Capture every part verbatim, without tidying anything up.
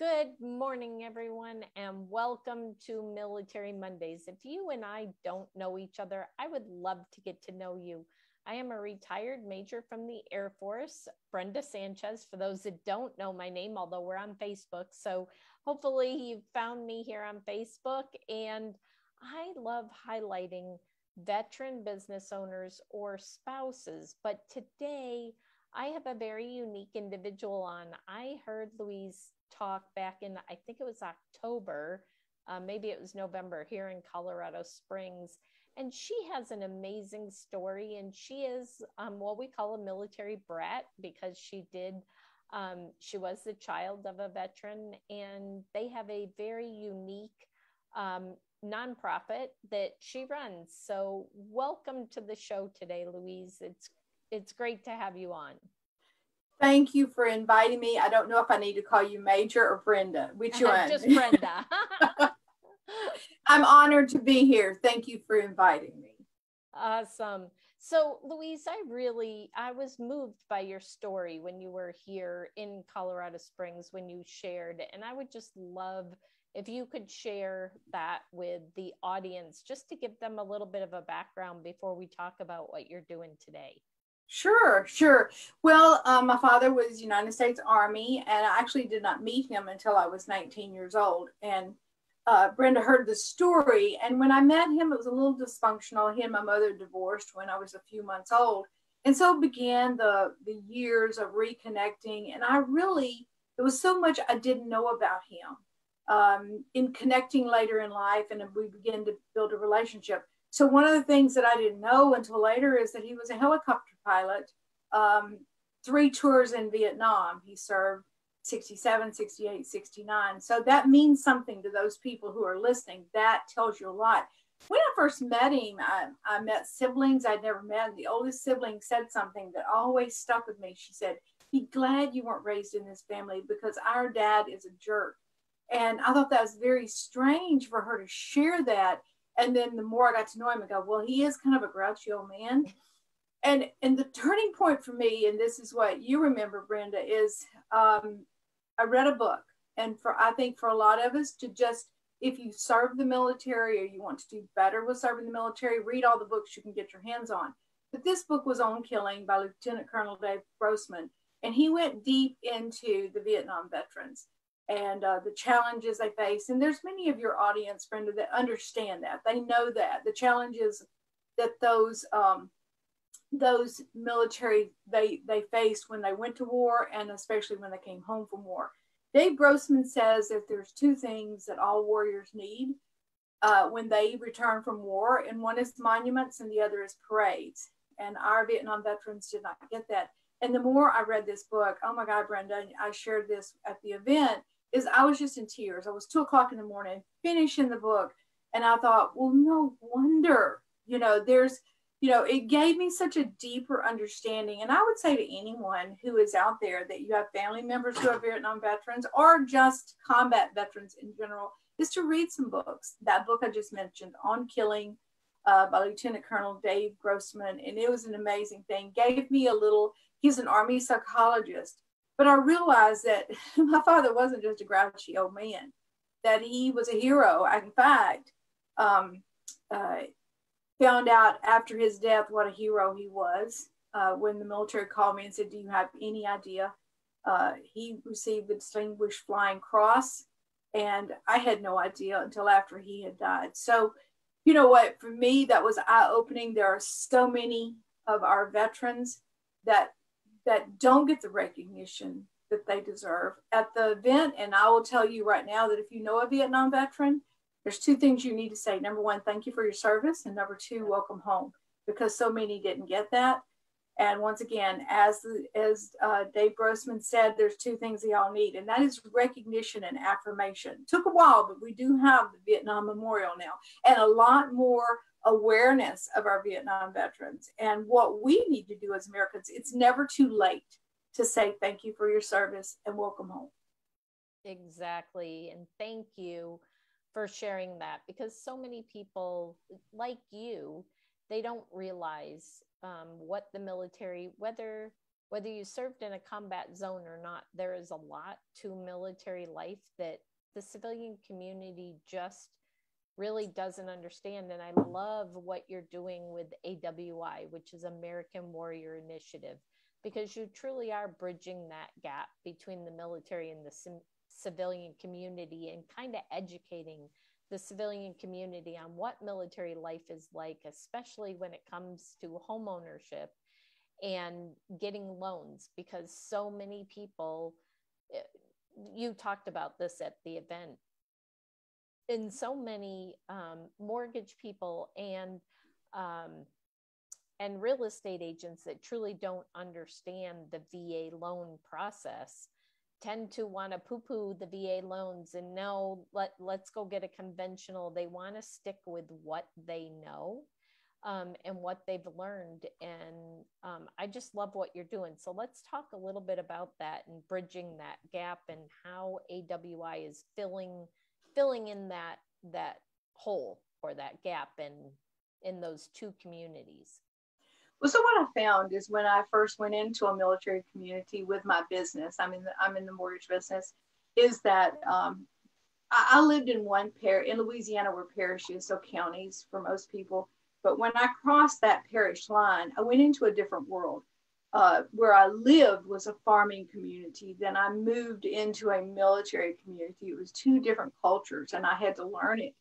Good morning, everyone, and welcome to Military Mondays. If you and I don't know each other, I would love to get to know you. I am a retired major from the Air Force, Brenda Sanchez, for those that don't know my name, although we're on Facebook. So hopefully you found me here on Facebook. And I love highlighting veteran business owners or spouses. But today, I have a very unique individual on. I heard Louise talk back in, I think it was October, uh, maybe it was November, here in Colorado Springs. And she has an amazing story, and she is um, what we call a military brat, because she did, um, she was the child of a veteran, and they have a very unique um, nonprofit that she runs. So welcome to the show today, Louise. It's It's great to have you on. Thank you for inviting me. I don't know if I need to call you Major or Brenda. Which one? Just Brenda. I'm honored to be here. Thank you for inviting me. Awesome. So, Louise, I really, I was moved by your story when you were here in Colorado Springs, when you shared. And I would just love if you could share that with the audience, just to give them a little bit of a background before we talk about what you're doing today. Sure, sure. Well, um, my father was United States Army, and I actually did not meet him until I was nineteen years old. And uh, Brenda heard the story, and when I met him, it was a little dysfunctional. He and my mother divorced when I was a few months old. And so began the, the years of reconnecting, and I really, there was so much I didn't know about him. Um, in connecting later in life, and we began to build a relationship. So one of the things that I didn't know until later is that he was a helicopter pilot, um, three tours in Vietnam. He served sixty-seven, sixty-eight, sixty-nine. So that means something to those people who are listening. That tells you a lot. When I first met him, I, I met siblings I'd never met. And the oldest sibling said something that always stuck with me. She said, "Be glad you weren't raised in this family, because our dad is a jerk." And I thought that was very strange for her to share that. And then the more I got to know him, I go, well, he is kind of a grouchy old man. And and the turning point for me, and this is what you remember, Brenda, is um, I read a book. And for I think for a lot of us to just, if you serve the military or you want to do better with serving the military, read all the books you can get your hands on. But this book was On Killing by Lieutenant Colonel Dave Grossman. And he went deep into the Vietnam veterans and uh, the challenges they face. And there's many of your audience, Brenda, that understand that. They know that. The challenges that those um, those military, they, they faced when they went to war, and especially when they came home from war. Dave Grossman says that there's two things that all warriors need uh, when they return from war, and one is monuments and the other is parades. And our Vietnam veterans did not get that. And the more I read this book, oh my God, Brenda, I shared this at the event, is I was just in tears. I was two o'clock in the morning finishing the book. And I thought, well, no wonder, you know, there's, you know, it gave me such a deeper understanding. And I would say to anyone who is out there that you have family members who are Vietnam veterans or just combat veterans in general, is to read some books. That book I just mentioned, On Killing uh, by Lieutenant Colonel Dave Grossman. And it was an amazing thing. Gave me a little, he's an Army psychologist. But I realized that my father wasn't just a grouchy old man, that he was a hero. In fact, um, uh, found out after his death what a hero he was uh, when the military called me and said, "Do you have any idea?" Uh, he received the Distinguished Flying Cross, and I had no idea until after he had died. So, you know what, for me, that was eye-opening. There are so many of our veterans that that don't get the recognition that they deserve at the event. And I will tell you right now that if you know a Vietnam veteran, there's two things you need to say. Number one, thank you for your service. And number two, welcome home, because so many didn't get that. And once again, as, as uh, Dave Grossman said, there's two things they all need, and that is recognition and affirmation. Took a while, but we do have the Vietnam Memorial now, and a lot more awareness of our Vietnam veterans. And what we need to do as Americans, it's never too late to say thank you for your service and welcome home. Exactly. And thank you for sharing that, because so many people like you, they don't realize um, what the military, whether whether you served in a combat zone or not, there is a lot to military life that the civilian community just really doesn't understand. And I love what you're doing with A W I, which is American Warrior Initiative, because you truly are bridging that gap between the military and the c- civilian community, and kind of educating the civilian community on what military life is like, especially when it comes to home ownership and getting loans, because so many people, you talked about this at the event, and so many um, mortgage people and um, and real estate agents that truly don't understand the V A loan process tend to want to poo-poo the V A loans and no, let, let's go get a conventional. They want to stick with what they know um, and what they've learned. And um, I just love what you're doing. So let's talk a little bit about that and bridging that gap and how A W I is filling filling in that that hole or that gap in in those two communities. Well, so what I found is when I first went into a military community with my business, I'm in the, I'm in the mortgage business, is that um, I, I lived in one parish. In Louisiana, we're parishes, so counties for most people. But when I crossed that parish line, I went into a different world. Uh, where I lived was a farming community. Then I moved into a military community. It was two different cultures, and I had to learn it.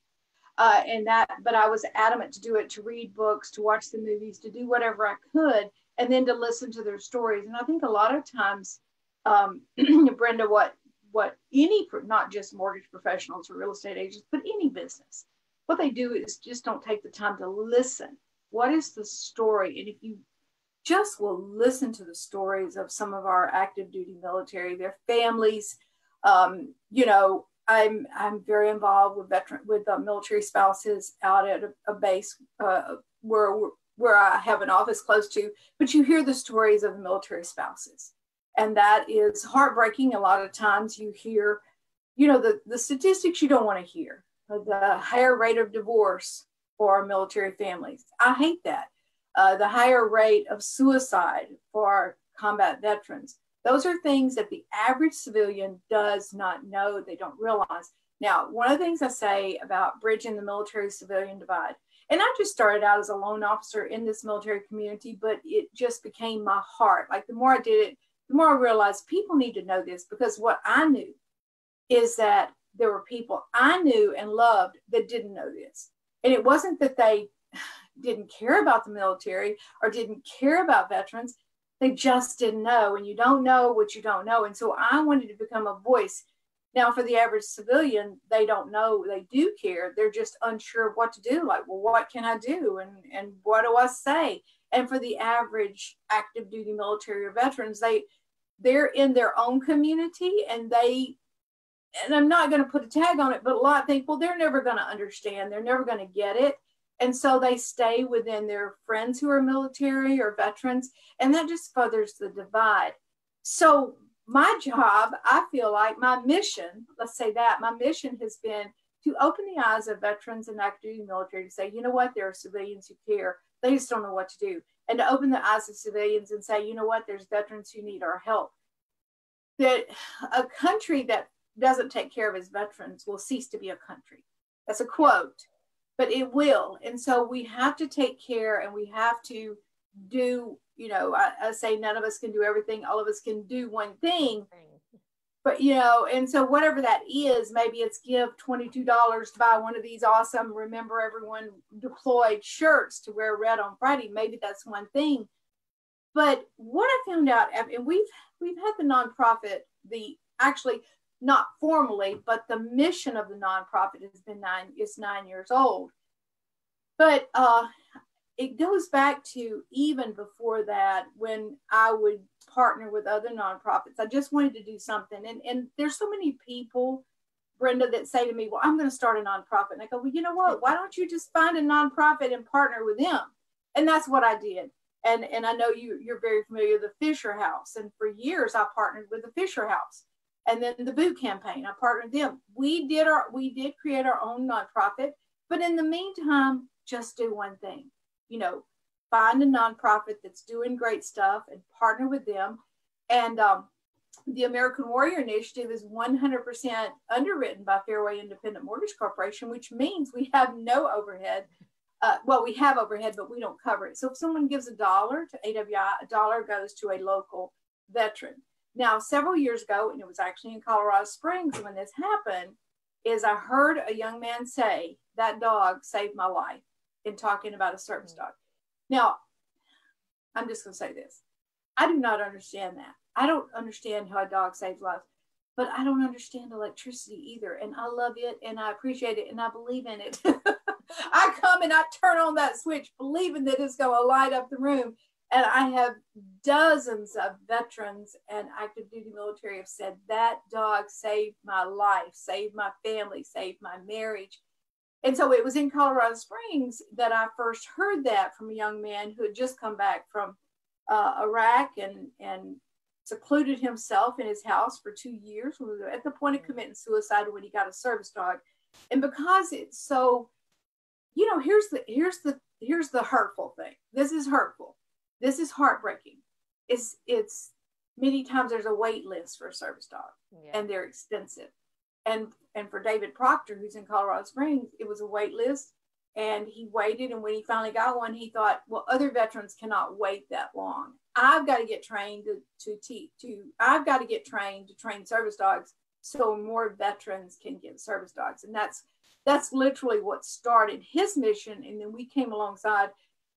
Uh, and that, but I was adamant to do it, to read books, to watch the movies, to do whatever I could, and then to listen to their stories. And I think a lot of times, um, Brenda, what what any, not just mortgage professionals or real estate agents, but any business, what they do is just don't take the time to listen. What is the story? And if you just will listen to the stories of some of our active duty military, their families. Um, you know, I'm I'm very involved with veteran with uh, military spouses out at a, a base uh, where where I have an office close to. But you hear the stories of military spouses, and that is heartbreaking. A lot of times, you hear, you know, the the statistics you don't want to hear, the higher rate of divorce for our military families. I hate that. Uh, the higher rate of suicide for combat veterans. Those are things that the average civilian does not know, they don't realize. Now, one of the things I say about bridging the military-civilian divide, and I just started out as a loan officer in this military community, but it just became my heart. Like the more I did it, the more I realized people need to know this, because what I knew is that there were people I knew and loved that didn't know this. And it wasn't that they didn't care about the military or didn't care about veterans. They just didn't know. And you don't know what you don't know. And so I wanted to become a voice. Now, for the average civilian, they don't know. They do care. They're just unsure of what to do. Like, well, what can I do? And, and what do I say? And for the average active duty military or veterans, they, they're in their own community, and they, and I'm not going to put a tag on it, but a lot think, well, they're never going to understand. They're never going to get it. And so they stay within their friends who are military or veterans, and that just furthers the divide. So my job, I feel like my mission, let's say that, my mission has been to open the eyes of veterans and active duty military to say, you know what, there are civilians who care, they just don't know what to do. And to open the eyes of civilians and say, you know what, there's veterans who need our help. That a country that doesn't take care of its veterans will cease to be a country. That's a quote. But it will. And so we have to take care, and we have to do, you know, I, I say none of us can do everything. All of us can do one thing. But, you know, and so whatever that is, maybe it's give twenty-two dollars to buy one of these awesome Remember Everyone Deployed shirts to wear red on Friday. Maybe that's one thing. But what I found out, and we've, we've had the nonprofit, the actually not formally, but the mission of the nonprofit has been nine, it's nine years old. But uh, it goes back to even before that, when I would partner with other nonprofits. I just wanted to do something. And, and there's so many people, Brenda, that say to me, well, I'm going to start a nonprofit. And I go, well, you know what? Why don't you just find a nonprofit and partner with them? And that's what I did. And, and I know you, you're very familiar with the Fisher House. And for years, I partnered with the Fisher House. And then the boot campaign, I partnered with them. We did our, we did create our own nonprofit, but in the meantime, just do one thing, you know, find a nonprofit that's doing great stuff and partner with them. And um, the American Warrior Initiative is one hundred percent underwritten by Fairway Independent Mortgage Corporation, which means we have no overhead. Uh, well, we have overhead, but we don't cover it. So if someone gives a dollar to A W I, a dollar goes to a local veteran. Now, several years ago, and it was actually in Colorado Springs when this happened, is I heard a young man say, that dog saved my life, in talking about a service dog. Now, I'm just going to say this. I do not understand that. I don't understand how a dog saves lives, but I don't understand electricity either. And I love it, and I appreciate it, and I believe in it. I come and I turn on that switch believing that it's going to light up the room. And I have dozens of veterans and active duty military have said, that dog saved my life, saved my family, saved my marriage. And so it was in Colorado Springs that I first heard that from a young man who had just come back from uh, Iraq and, and secluded himself in his house for two years at the point of committing suicide when he got a service dog. And because it's so, you know, here's the, here's the, here's the hurtful thing. This is hurtful. This is heartbreaking. It's, it's many times there's a wait list for a service dog, yeah, and they're expensive. And, and for David Proctor, who's in Colorado Springs, it was a wait list, and he waited. And when he finally got one, he thought, well, other veterans cannot wait that long. I've got to get trained to, to teach to, I've got to get trained to train service dogs so more veterans can get service dogs. And that's, that's literally what started his mission. And then we came alongside.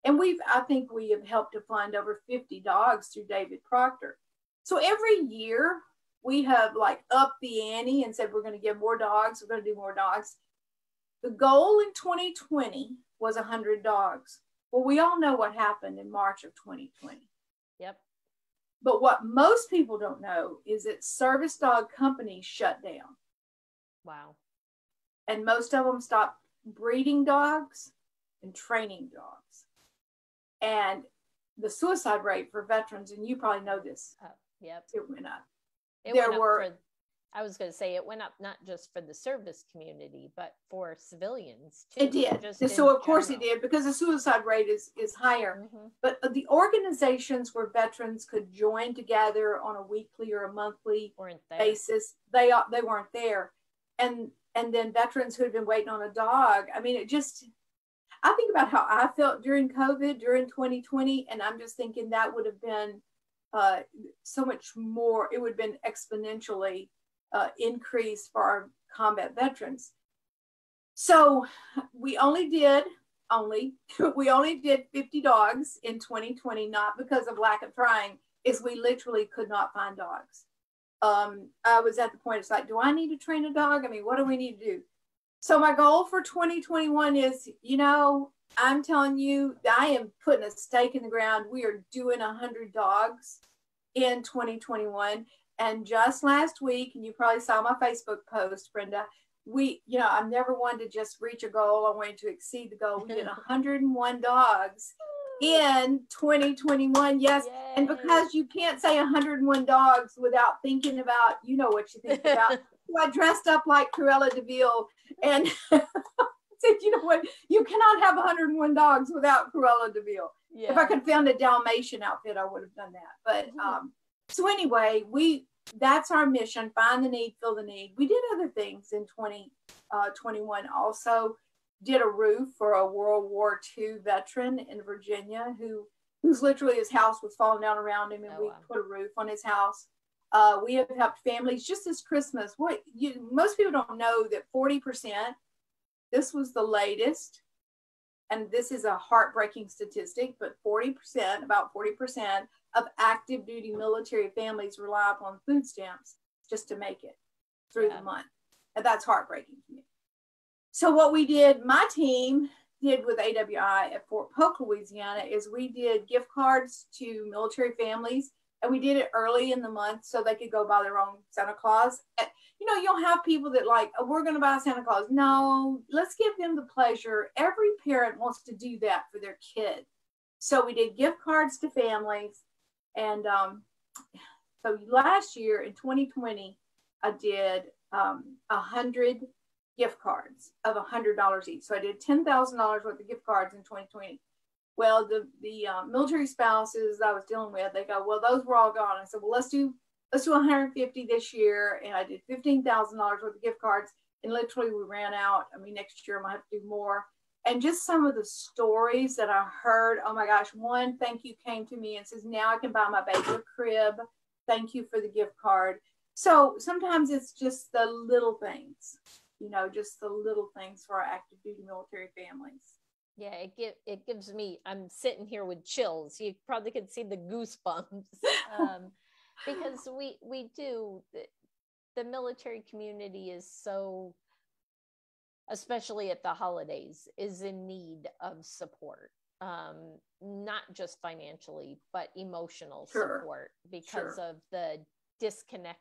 And we've, I think we have helped to find over fifty dogs through David Proctor. So every year we have like upped the ante and said, we're going to give more dogs. We're going to do more dogs. The goal in twenty twenty was one hundred dogs. Well, we all know what happened in March of twenty twenty. Yep. But what most people don't know is that service dog companies shut down. Wow. And most of them stopped breeding dogs and training dogs. And the suicide rate for veterans, and you probably know this, oh, yep, it went up. It there went up were, for, I was going to say, it went up not just for the service community, but for civilians too. It did. Just so of course general. It did, because the suicide rate is, is higher. Mm-hmm. But the organizations where veterans could join together on a weekly or a monthly basis, they they weren't there. And, and then veterans who had been waiting on a dog, I mean, it just... I think about how I felt during COVID, during twenty twenty, and I'm just thinking that would have been uh, so much more, it would have been exponentially uh, increased for our combat veterans. So we only did, only, we only did fifty dogs in twenty twenty, not because of lack of trying, is we literally could not find dogs. Um, I was at the point, it's like, do I need to train a dog? I mean, what do we need to do? So my goal for twenty twenty-one is, you know, I'm telling you, I am putting a stake in the ground. We are doing one hundred dogs in twenty twenty-one. And just last week, and you probably saw my Facebook post, Brenda, we, you know, I'm never one to just reach a goal. I wanted to exceed the goal. We did one hundred and one dogs in twenty twenty-one. Yes. Yay. And because you can't say one hundred and one dogs without thinking about, you know what you think about. I dressed up like Cruella DeVille and said, you know what, you cannot have one hundred and one dogs without Cruella DeVille. Yeah. If I could found a Dalmatian outfit, I would have done that. But mm-hmm. um, so anyway, we that's our mission, find the need, fill the need. We did other things in twenty twenty-one. Also did a roof for a World War Two veteran in Virginia who who's literally his house was falling down around him, and oh, we wow. put a roof on his house. Uh, we have helped families just this Christmas. What you, most people don't know that forty percent, this was the latest, and this is a heartbreaking statistic, but forty percent, about forty percent of active duty military families rely upon food stamps just to make it through yeah. the month. And that's heartbreaking to me. So what we did, my team did with A W I at Fort Polk, Louisiana, is we did gift cards to military families. And we did it early in the month so they could go buy their own Santa Claus. You know, you'll have people that like, oh, we're going to buy Santa Claus. No, let's give them the pleasure. Every parent wants to do that for their kid. So we did gift cards to families. And um, so last year in twenty twenty, I did um, one hundred gift cards of one hundred dollars each. So I did ten thousand dollars worth of gift cards in twenty twenty. Well, the, the uh, military spouses I was dealing with, they go, well, those were all gone. I said, well, let's do, let's do one hundred fifty this year. And I did fifteen thousand dollars worth of gift cards. And literally we ran out. I mean, next year I might have to do more. And just some of the stories that I heard, oh my gosh, one, thank you came to me and says, now I can buy my baby a crib. Thank you for the gift card. So sometimes it's just the little things, you know, just the little things for our active duty military families. Yeah, it give, it gives me, I'm sitting here with chills. You probably could see the goosebumps um, because we, we do, the, the military community is so, especially at the holidays, is in need of support. Um, not just financially, but emotional sure. support because sure. of the disconnection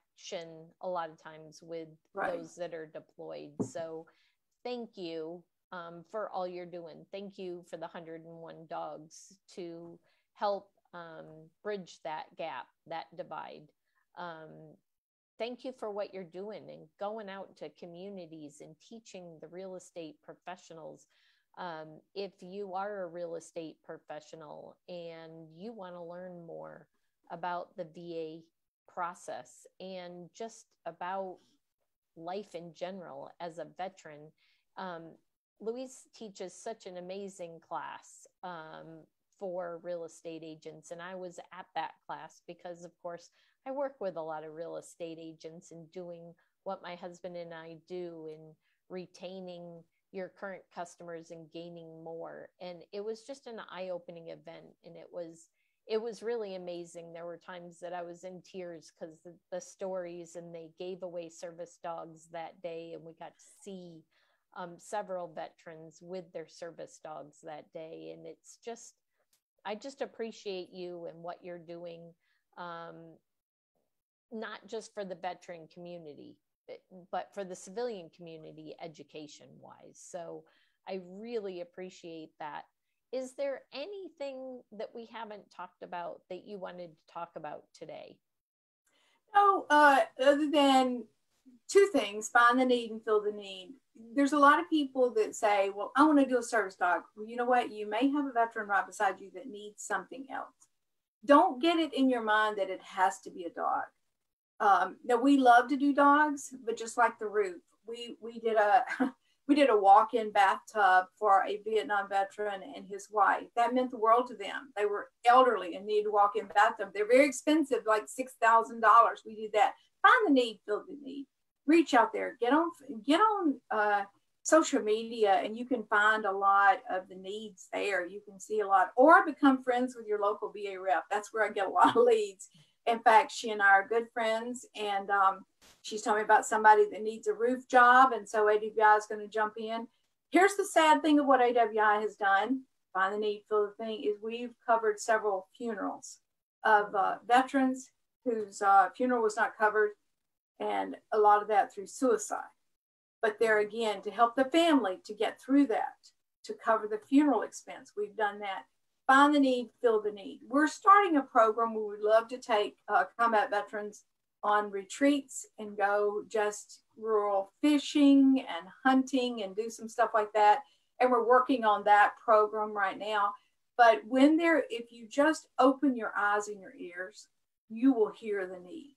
a lot of times with right. those that are deployed. So thank you um, for all you're doing. Thank you for the one hundred and one dogs to help um, bridge that gap, that divide. Um, Thank you for what you're doing and going out to communities and teaching the real estate professionals. Um, if you are a real estate professional and you want to learn more about the V A process and just about life in general as a veteran, um, Louise teaches such an amazing class um, for real estate agents. And I was at that class because, of course, I work with a lot of real estate agents and doing what my husband and I do in retaining your current customers and gaining more. And it was just an eye-opening event. And it was, it was really amazing. There were times that I was in tears because the, the stories, and they gave away service dogs that day. And we got to see um, several veterans with their service dogs that day. And it's just, I just appreciate you and what you're doing. Um, not just for the veteran community, but for the civilian community education wise. So I really appreciate that. Is there anything that we haven't talked about that you wanted to talk about today? No, uh, other than two things, find the need and fill the need. There's a lot of people that say, well, I want to do a service dog. Well, you know what? You may have a veteran right beside you that needs something else. Don't get it in your mind that it has to be a dog. Um, now we love to do dogs, but just like the roof, we we did a we did a walk-in bathtub for a Vietnam veteran and his wife. That meant the world to them. They were elderly and needed a walk-in bathtub. They're very expensive, like six thousand dollars. We did that. Find the need, fill the need. Reach out there. Get on get on uh, social media, and you can find a lot of the needs there. You can see a lot, or become friends with your local V A rep. That's where I get a lot of leads. In fact, she and I are good friends, and um, she's telling me about somebody that needs a roof job, and so A W I is going to jump in. Here's the sad thing of what A W I has done, find the need, fill the thing, is we've covered several funerals of uh, veterans whose uh, funeral was not covered, and a lot of that through suicide. But there again, to help the family to get through that, to cover the funeral expense, we've done that. Find the need, fill the need. We're starting a program where we'd love to take uh, combat veterans on retreats and go just rural fishing and hunting and do some stuff like that. And we're working on that program right now. But when there, if you just open your eyes and your ears, you will hear the need.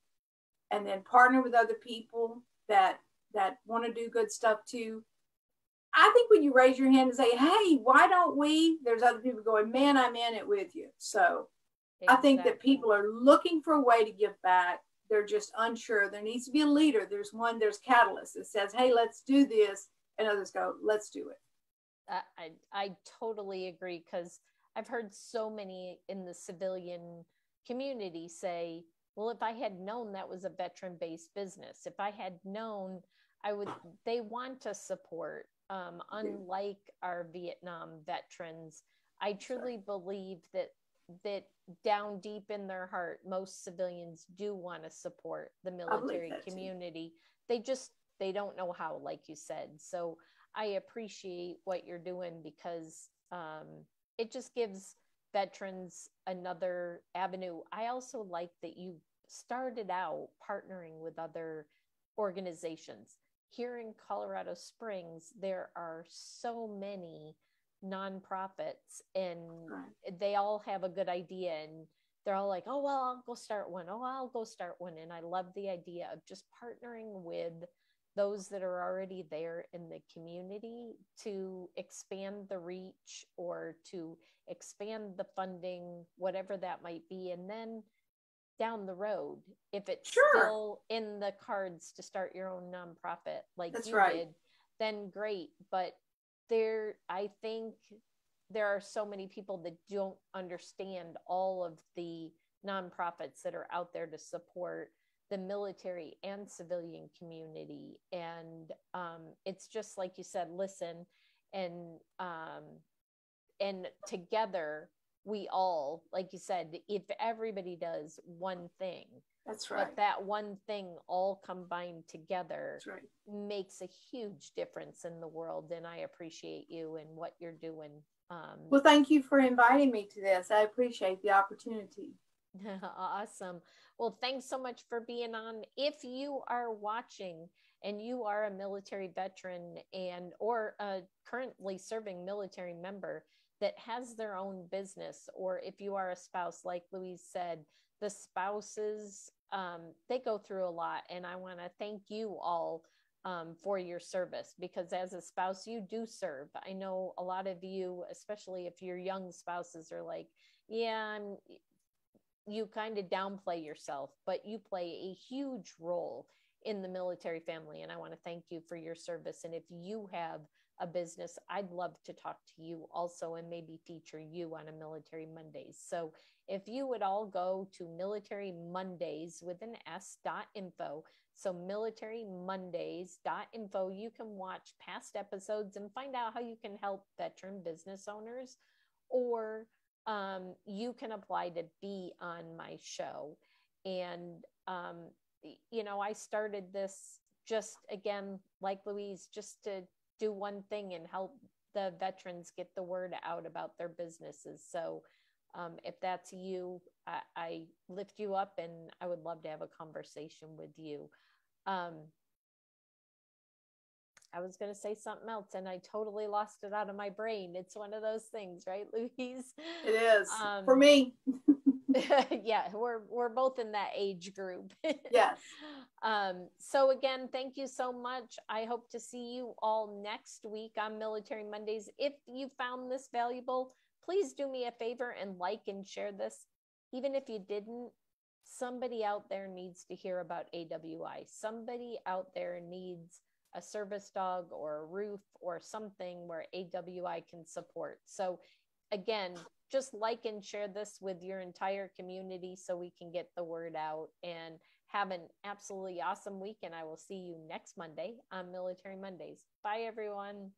And then partner with other people that, that want to do good stuff too. I think when you raise your hand and say, hey, why don't we, there's other people going, man, I'm in it with you. So exactly. I think that people are looking for a way to give back. They're just unsure. There needs to be a leader. There's one, there's catalyst that says, hey, let's do this. And others go, let's do it. I, I, I totally agree, because I've heard so many in the civilian community say, well, if I had known that was a veteran-based business, if I had known, I would, they want to support. Um, unlike our Vietnam veterans, I truly believe that that down deep in their heart, most civilians do want to support the military community. They just, they don't know how, like you said. So I appreciate what you're doing, because um, it just gives veterans another avenue. I also like that you started out partnering with other organizations. Here in Colorado Springs, there are so many nonprofits, and they all have a good idea, and they're all like, oh, well, I'll go start one. Oh, I'll go start one. And I love the idea of just partnering with those that are already there in the community to expand the reach or to expand the funding, whatever that might be. And then down the road, if it's sure. still in the cards to start your own nonprofit, like That's you right. did, then great. But there, I think there are so many people that don't understand all of the nonprofits that are out there to support the military and civilian community. And um, it's just like you said, listen, and um, and together we all, like you said, if everybody does one thing, that's right. But that one thing all combined together right. makes a huge difference in the world. And I appreciate you and what you're doing. Um, well, thank you for inviting me to this. I appreciate the opportunity. Awesome. Well, thanks so much for being on. If you are watching and you are a military veteran and or a currently serving military member that has their own business, or if you are a spouse, like Louise said, the spouses, um, they go through a lot. And I want to thank you all um, for your service, because as a spouse, you do serve. I know a lot of you, especially if you're young spouses, are like, yeah, I'm, you kind of downplay yourself, but you play a huge role in the military family. And I want to thank you for your service. And if you have a business, I'd love to talk to you also and maybe feature you on a Military Mondays. So if you would all go to Military Mondays with an S dot info, so Military Mondays dot info, you can watch past episodes and find out how you can help veteran business owners, or um, you can apply to be on my show. And, um, you know, I started this just again, like Louise, just to do one thing and help the veterans get the word out about their businesses. So um, if that's you, I, I lift you up, and I would love to have a conversation with you. Um, I was going to say something else and I totally lost it out of my brain. It's one of those things, right, Louise? It is um, for me. Yeah, we're we're both in that age group. Yes. Um, so again, thank you so much. I hope to see you all next week on Military Mondays. If you found this valuable, please do me a favor and like and share this. Even if you didn't, somebody out there needs to hear about A W I. Somebody out there needs a service dog or a roof or something where A W I can support. So again, just like and share this with your entire community so we can get the word out, and have an absolutely awesome week. And I will see you next Monday on Military Mondays. Bye, everyone.